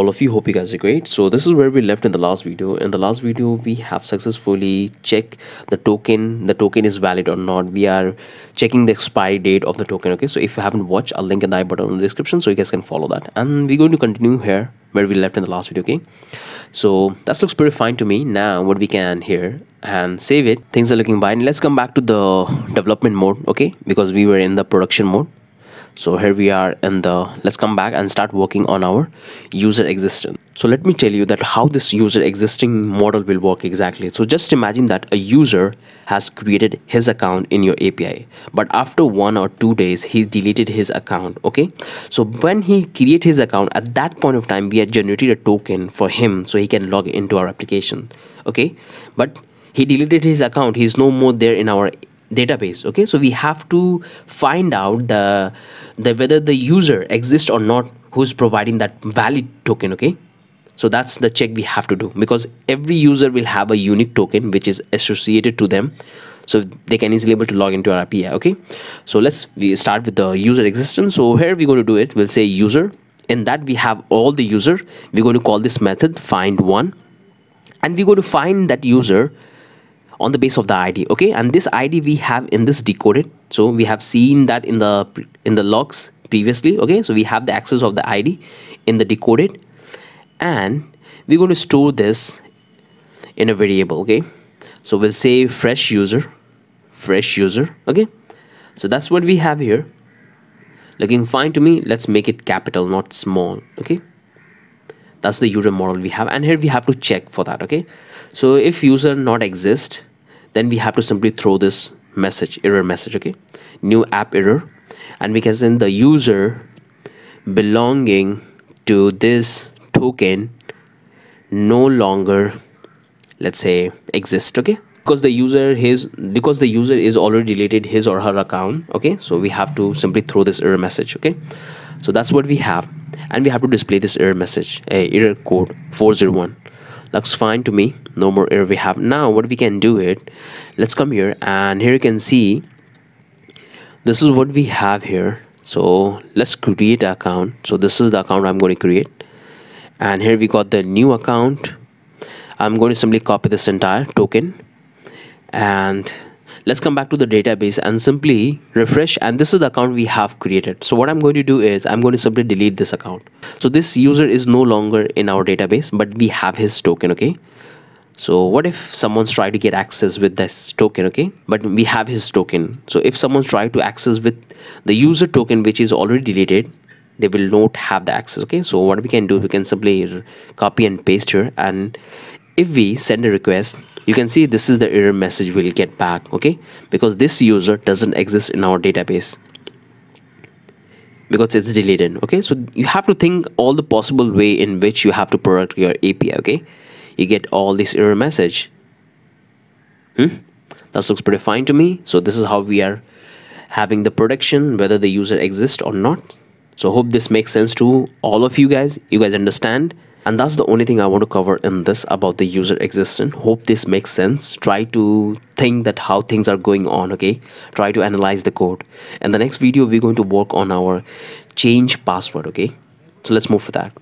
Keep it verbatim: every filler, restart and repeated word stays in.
all of you. Hope you guys are great. So this is where we left in the last video. In the last video, we have successfully checked the token. The token is valid or not. We are checking the expiry date of the token. Okay, so if you haven't watched, I'll link in the I button in the description so you guys can follow that. And we're going to continue here where we left in the last video. Okay, so that looks pretty fine to me. Now what we can here and save it. Things are looking fine. Let's come back to the development mode. Okay, because we were in the production mode. So here we are in the, let's come back and start working on our user existing. So let me tell you that how this user existing model will work exactly. So just imagine that a user has created his account in your A P I, but after one or two days, he deleted his account. Okay. So when he created his account, at that point of time, we had generated a token for him so he can log into our application. Okay. But he deleted his account. He's no more there in our database. Okay, so we have to find out the the whether the user exists or not who's providing that valid token. Okay, so that's the check we have to do, because every user will have a unique token which is associated to them, so they can easily able to log into our A P I. Okay, so let's we start with the user existence. So here we're going to do it. We'll say user, in that we have all the user. We're going to call this method find one, and we're going to find that user on the base of the I D. Okay, and this I D we have in this decoded, so we have seen that in the in the logs previously. Okay, so we have the access of the I D in the decoded, and we're going to store this in a variable. Okay, so we'll say fresh user, fresh user. Okay, so that's what we have here, looking fine to me. Let's make it capital, not small. Okay, that's the user model we have, and here we have to check for that. Okay, so if user not exist, then we have to simply throw this message, error message. Okay, new app error, and we can send the user belonging to this token no longer, let's say, exist. Okay, because the user his because the user is already deleted his or her account. Okay, so we have to simply throw this error message. Okay, so that's what we have, and we have to display this error message, a uh, error code four zero one. Looks fine to me. No more error we have. Now what we can do it, let's come here, and here you can see this is what we have here. So let's create an account. So this is the account I'm going to create, and here we got the new account. I'm going to simply copy this entire token, and let's come back to the database and simply refresh, and this is the account we have created. So what I'm going to do is I'm going to simply delete this account. So this user is no longer in our database, but we have his token. Okay, so what if someone's trying to get access with this token? Okay, but we have his token. So if someone's trying to access with the user token which is already deleted, they will not have the access. Okay, so what we can do, we can simply copy and paste here, and if we send a request, you can see this is the error message we'll get back. Okay, because this user doesn't exist in our database because it's deleted. Okay, so you have to think all the possible way in which you have to product your A P I. Okay, you get all this error message. Hmm? That looks pretty fine to me. So this is how we are having the production, whether the user exists or not. So hope this makes sense to all of you guys. You guys understand? And that's the only thing I want to cover in this about the user existence. Hope this makes sense. Try to think that how things are going on. Okay, try to analyze the code. In the next video, we're going to work on our change password. Okay, so let's move for that.